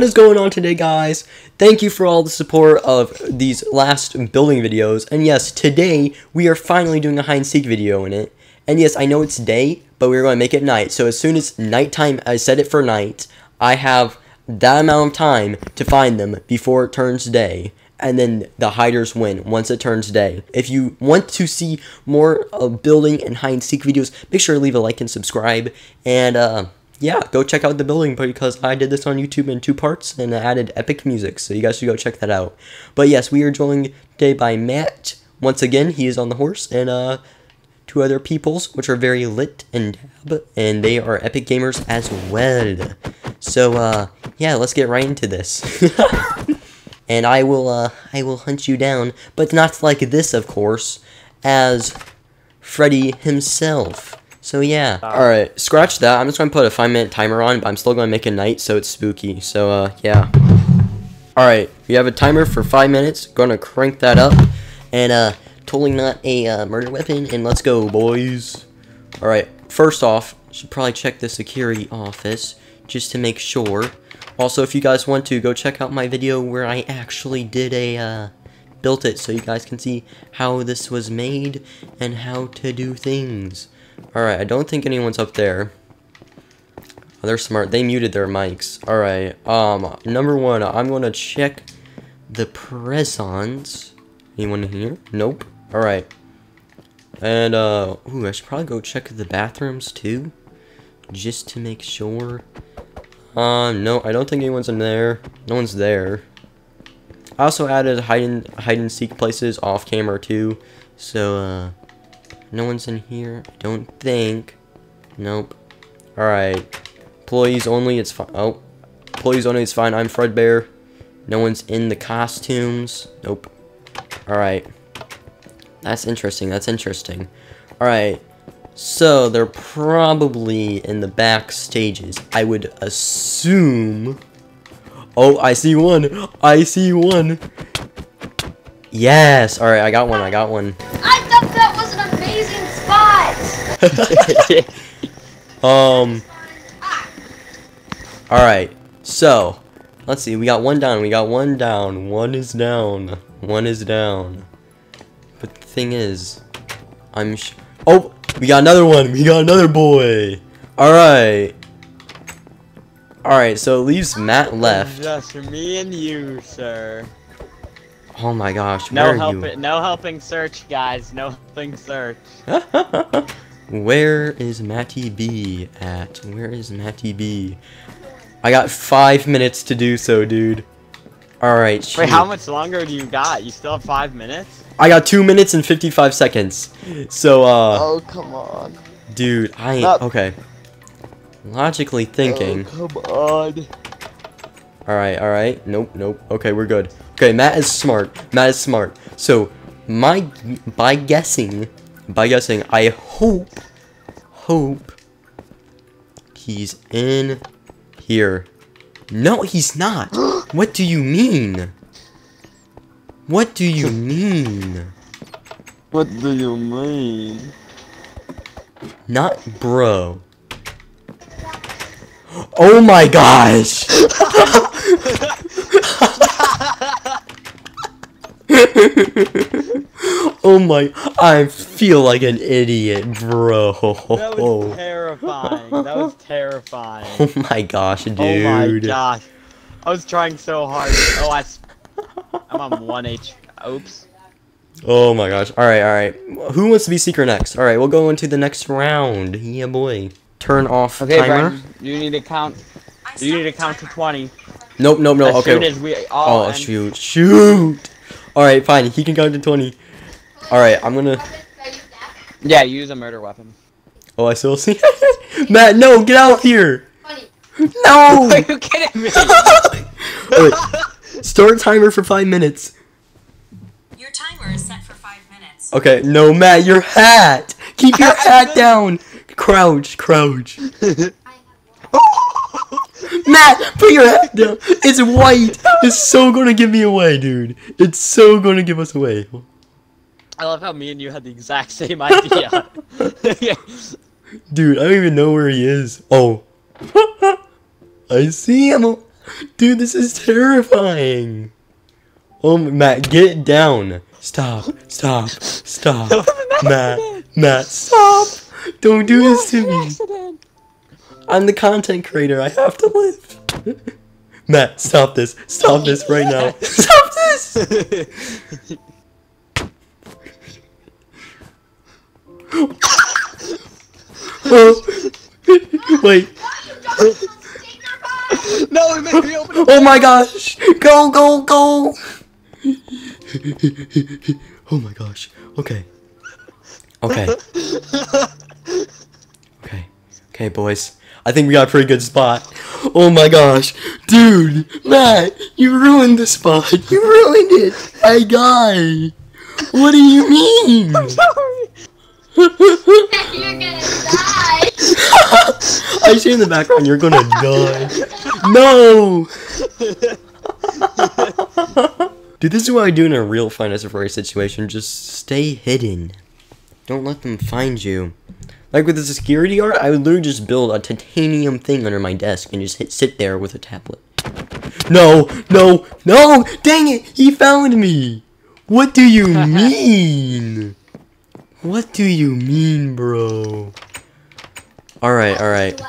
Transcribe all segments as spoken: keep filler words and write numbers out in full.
what is going on today, guys? Thank you for all the support of these last building videos, and yes, today we are finally doing a hide-and-seek video in it. And yes, I know it's day, but we're going to make it night, so as soon as nighttime, I set it for night, I have that amount of time to find them before it turns day. And then the hiders win once it turns day. If you want to see more uh, building and hide and seek videos, make sure to leave a like and subscribe. And uh, yeah, go check out the building, because I did this on YouTube in two parts and I added epic music. So you guys should go check that out. But yes, we are joined today by Matt. Once again, he is on the horse, and uh, two other peoples, which are very lit and dab, and they are epic gamers as well. So uh, yeah, let's get right into this. And I will, uh, I will hunt you down, but not like this, of course, as Freddy himself. So yeah. All right, scratch that. I'm just gonna put a five-minute timer on, but I'm still gonna make it night, so it's spooky. So uh, yeah. All right, we have a timer for five minutes. Gonna crank that up, and uh, totally not a uh, murder weapon. And let's go, boys. All right. First off, should probably check the security office just to make sure. Also, if you guys want to, go check out my video where I actually did a, uh, built it, so you guys can see how this was made and how to do things. Alright, I don't think anyone's up there. Oh, they're smart. They muted their mics. Alright, um, number one, I'm gonna check the presence. Anyone in here? Nope. Alright. And, uh, ooh, I should probably go check the bathrooms, too. Just to make sure. Uh, no, I don't think anyone's in there. No one's there. I also added hide and, hide and seek places off camera too. So, uh, no one's in here. I don't think. Nope. Alright. Employees only, it's fine. Oh. Employees only, it's fine. I'm Fredbear. No one's in the costumes. Nope. Alright. That's interesting. That's interesting. Alright. So, they're probably in the back stages, I would assume. Oh, I see one. I see one. Yes. All right, I got one. I got one. I thought that was an amazing spot. um. All right. So, let's see. We got one down. We got one down. One is down. One is down. But the thing is, I'm sh- Oh! We got another one. We got another boy. All right. All right. So it leaves Matt left. Just me and you, sir. Oh my gosh. No where help are you? No helping search, guys. No helping search. Where is Matty B at? Where is Matty B? I got five minutes to do so, dude. All right. Shoot. Wait, how much longer do you got? You still have five minutes? I got two minutes and fifty-five seconds. So, uh... oh, come on. Dude, I ain't... Not... Okay. Logically thinking... Oh, come on. Alright, alright. Nope, nope. Okay, we're good. Okay, Matt is smart. Matt is smart. So, my... By guessing... By guessing, I hope... Hope... He's in... Here. No, he's not! What do you mean? What do you mean? What do you mean? Not bro. Oh my gosh! Oh my, I feel like an idiot, bro. That was terrifying. That was terrifying. Oh my gosh, dude. Oh my gosh. I was trying so hard. Oh, I I'm on one H. Oops. Oh my gosh. Alright, alright. Who wants to be Seeker next? Alright, we'll go into the next round. Yeah, boy. Turn off okay, timer. Brian, you need to count. You need to count to twenty. Nope, nope, no. As okay. Soon as we all oh, shoot. Shoot! Alright, fine. He can count to twenty. Alright, I'm gonna... Yeah, use a murder weapon. Oh, I still see... Matt, no! Get out here! No! Are you kidding me? Alright. Start timer for five minutes. Your timer is set for five minutes. Okay, no, Matt, your hat! Keep your hat down! Crouch, crouch. Matt, put your hat down! It's white! It's so gonna give me away, dude. It's so gonna give us away. I love how me and you had the exact same idea. Dude, I don't even know where he is. Oh. I see him! Dude, this is terrifying. Oh, Matt, get down. Stop, stop, stop. Matt, Matt, stop. Don't do this to me. I'm the content creator. I have to live. Matt, stop this. Stop this right now. Stop this. Oh. Wait. No, it made me open it. Oh my gosh. Go, go, go. Oh my gosh. Okay. Okay. Okay. Okay, boys. I think we got a pretty good spot. Oh my gosh. Dude, Matt, you ruined the spot. You ruined it. My guy. What do you mean? I'm sorry. You're gonna die. I see in the background, you're gonna die. No! Dude, this is what I do in a real Five Nights at Freddy's situation. Just stay hidden. Don't let them find you. Like with the security guard, I would literally just build a titanium thing under my desk and just hit, sit there with a tablet. No! No! No! Dang it! He found me! What do you mean? What do you mean, bro? Alright, alright.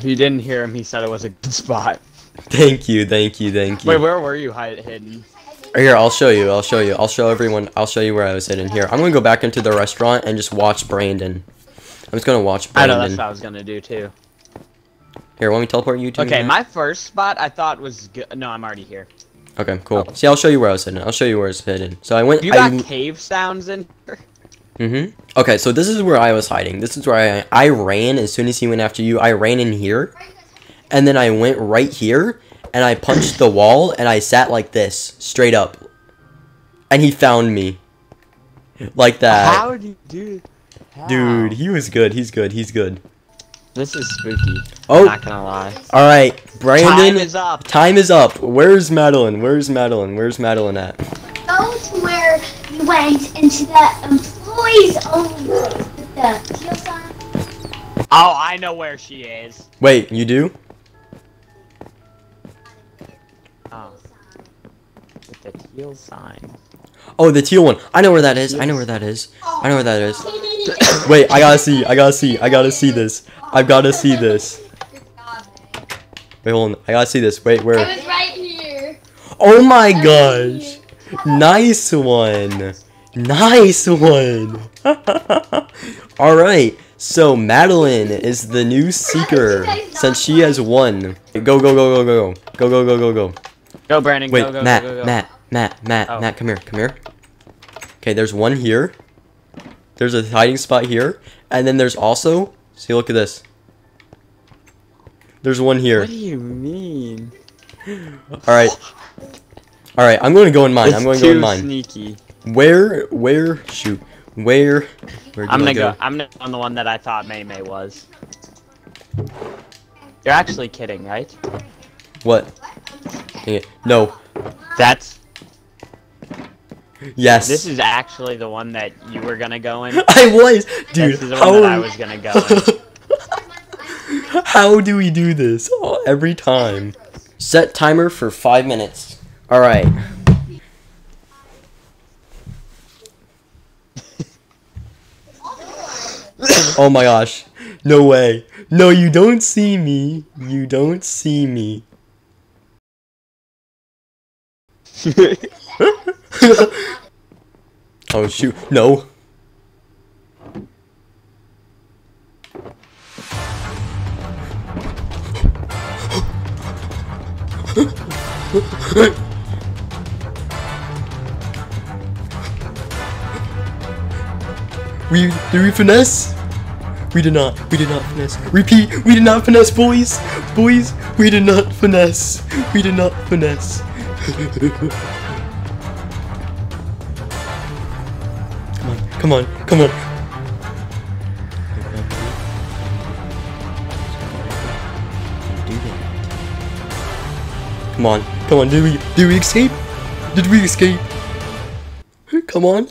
You didn't hear him, he said it was a good spot. Thank you, thank you, thank you. Wait, where were you hide hidden? Right here, I'll show you, I'll show you, I'll show everyone, I'll show you where I was hidden. Here, I'm gonna go back into the restaurant and just watch Brandon. I'm just gonna watch Brandon. I know, that's what I was gonna do too. Here, want me to teleport you to Okay, my first spot I thought was good. No, I'm already here. Okay, cool. Oh. See, I'll show you where I was hidden, I'll show you where I was hidden. So I went- You got I... cave sounds in here? Mm-hmm. Okay, so this is where I was hiding. This is where I I ran as soon as he went after you. I ran in here, and then I went right here, and I punched the wall, and I sat like this, straight up. And he found me. Like that. How did you do that? Dude, he was good. He's good. He's good. This is spooky. Oh. I'm not gonna lie. Alright, Brandon. Time is up. Time is up. Where's Madeline? Where's Madeline? Where's Madeline at? Go to where you went into that... Um, Please, oh, the oh, I know where she is. Wait, you do? Oh. With the teal sign. Oh, the teal one. I know where that is. I know where that is. I know where that is. Wait, I gotta see. I gotta see. I gotta see this. I've gotta see this. Wait, hold on. I gotta see this. Wait, where? I was right here. Oh my gosh. Nice one. Nice one! Alright, so Madeline is the new seeker since she has won. Go, go, go, go, go, go, go, go, go, go. Go, Brandon, Wait, go, go, Matt, go, go, go. Matt, Matt, Matt, oh. Matt, come here, come here. Okay, there's one here. There's a hiding spot here. And then there's also, see, look at this. There's one here. What do you mean? Alright. Alright, I'm going to go in mine. It's I'm going to go in mine. Sneaky. Where, where, shoot, where, where do I'm gonna I go? go? I'm gonna go on the one that I thought May May was. You're actually kidding, right? What? Dang it. No. That's... Yes. This is actually the one that you were gonna go in. I was! Dude, This is the how... one that I was gonna go in. How do we do this? Oh, every time. Set timer for five minutes. Alright. Oh my gosh. No way. No, you don't see me. You don't see me. Oh shoot. No. We did we finesse? We did not, we did not finesse. Repeat, we did not finesse, boys. Boys, we did not finesse. We did not finesse. Come on, come on, come on. Come on, come on, did we, did we escape? Did we escape? Come on.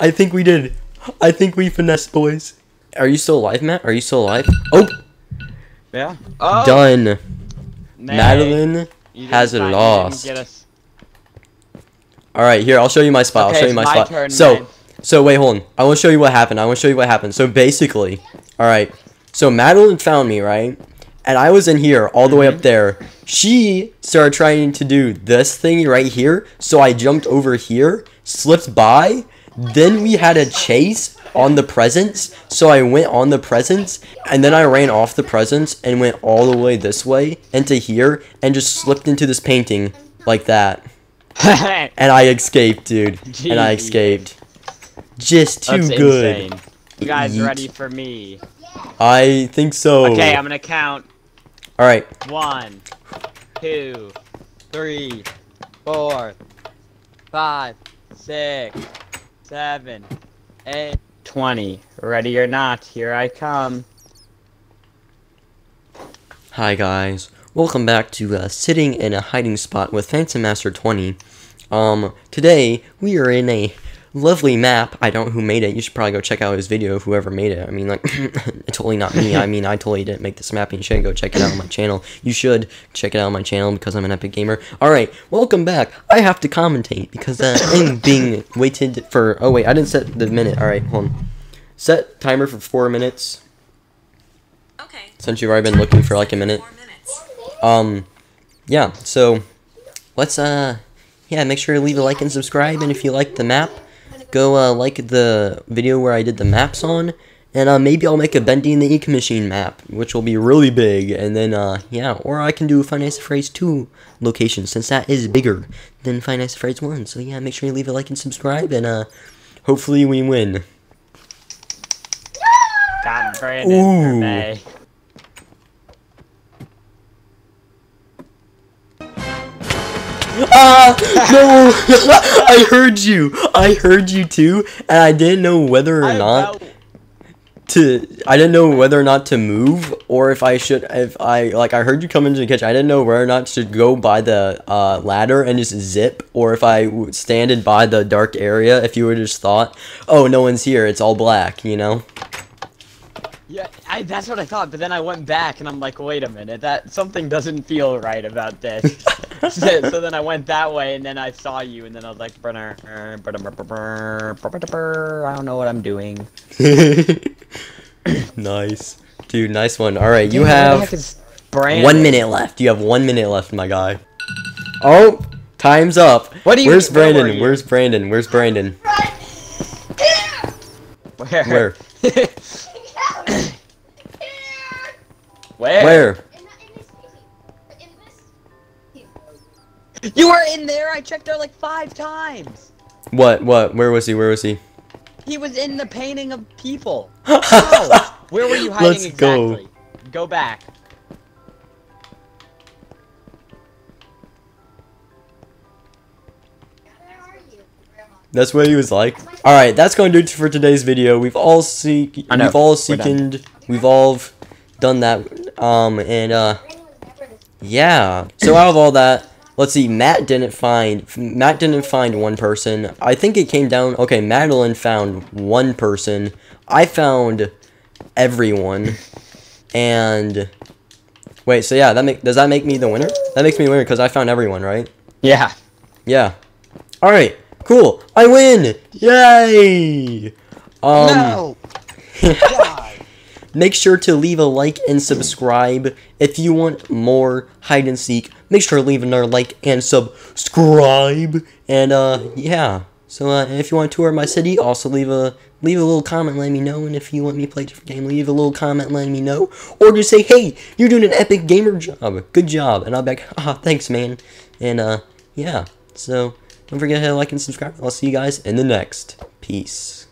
I think we did. I think we finessed, boys. Are you still alive, Matt? Are you still alive? Oh! Yeah. Oh. Done. May, Madeline has lost. Alright, here, I'll show you my spot. Okay, I'll show you my, my spot. Turn, so, man. so wait, hold on. I want to show you what happened. I want to show you what happened. So, basically, alright. So, Madeline found me, right? And I was in here, all the mm-hmm. way up there. She started trying to do this thing right here. So, I jumped over here, slipped by. Then we had a chase on the presents. So, I went on the presents. And then I ran off the presents and went all the way this way into here. And just slipped into this painting like that. And I escaped, dude. Jeez. And I escaped. Just too That's good. Insane. You guys Yeet. ready for me? I think so. Okay, I'm gonna count. All right. One, two, three, four, five, six, seven, eight, twenty. Ready or not, here I come. Hi guys. Welcome back to uh, Sitting in a Hiding Spot with Phantom Master twenty. Um, today, we are in a lovely map. I don't know who made it. You should probably go check out his video, whoever made it. I mean, like, totally not me. I mean, I totally didn't make this map. You should go check it out on my channel. You should check it out on my channel because I'm an epic gamer. Alright, welcome back. I have to commentate because uh, I'm being waited for... Oh, wait, I didn't set the minute. Alright, hold on. Set timer for four minutes. Okay. Since you've already been looking for, like, a minute. Um, yeah, so, let's, uh, yeah, make sure to leave a like and subscribe, and if you like the map, go, uh, like the video where I did the maps on, and, uh, maybe I'll make a Bendy and the Ink Machine map, which will be really big, and then, uh, yeah, or I can do a Five Nights at Freddy's two location, since that is bigger than Five Nights at Freddy's one, so, yeah, make sure you leave a like and subscribe, and, uh, hopefully we win. Got Brandon Ooh. for May. Ah, no, I heard you, I heard you too, and I didn't know whether or not to, I didn't know whether or not to move, or if I should, if I, like, I heard you come into the kitchen, I didn't know whether or not to go by the uh, ladder and just zip, or if I standed by the dark area, if you would have just thought, oh, no one's here, it's all black, you know? Yeah, I, that's what I thought, but then I went back and I'm like, wait a minute, that something doesn't feel right about this. so, so then I went that way and then I saw you and then I was like, burner, burner, burner, burner, burner, I don't know what I'm doing. Nice, dude, nice one. All right, dude, you have one minute left. You have one minute left, my guy. Oh, time's up. What do you? Where's Brandon? Where you? Where's Brandon? Where's Brandon? Where? Where? Where? Where? You were in there. I checked there like five times. What? What? Where was he? Where was he? He was in the painting of people. Oh, where were you hiding Let's exactly? Go. go back. That's what he was like. All right, that's going to do it for today's video. We've all seek. We've all seeked. We've all done that. Um and uh, yeah. So out of all that, let's see. Matt didn't find. Matt didn't find one person. I think it came down. Okay, Madeline found one person. I found everyone. And wait. So yeah, that make does that make me the winner? That makes me the winner because I found everyone, right? Yeah. Yeah. All right. Cool. I win! Yay! Um, no! Make sure to leave a like and subscribe. If you want more hide and seek, make sure to leave another like and subscribe. And uh, yeah. So uh, if you want to tour my city, also leave a leave a little comment letting me know. And if you want me to play a different game, leave a little comment letting me know. Or just say, hey, you're doing an epic gamer job. Good job. And I'll be like, ah, thanks, man. And uh, yeah. So... Don't forget to hit like and subscribe. I'll see you guys in the next. Peace.